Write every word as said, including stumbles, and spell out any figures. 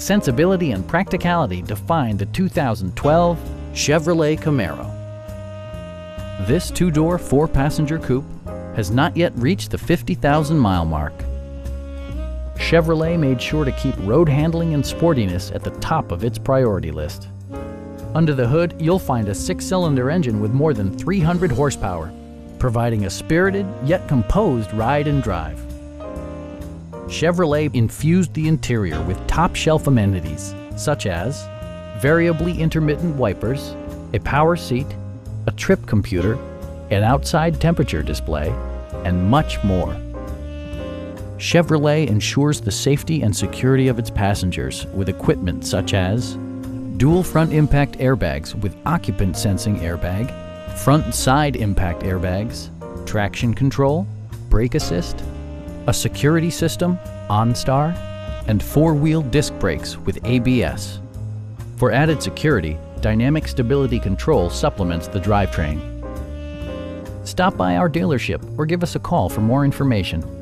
Sensibility and practicality define the two thousand twelve Chevrolet Camaro. This two-door, four-passenger coupe has not yet reached the fifty thousand mile mark. Chevrolet made sure to keep road handling and sportiness at the top of its priority list. Under the hood, you'll find a six-cylinder engine with more than three hundred horsepower, providing a spirited yet composed ride and drive. Chevrolet infused the interior with top-shelf amenities, such as variably intermittent wipers, a power seat, a trip computer, an outside temperature display, and much more. Chevrolet ensures the safety and security of its passengers with equipment such as dual front impact airbags with occupant sensing airbag, front and side impact airbags, traction control, brake assist, a security system, OnStar, and four-wheel disc brakes with A B S. For added security, dynamic stability control supplements the drivetrain. Stop by our dealership or give us a call for more information.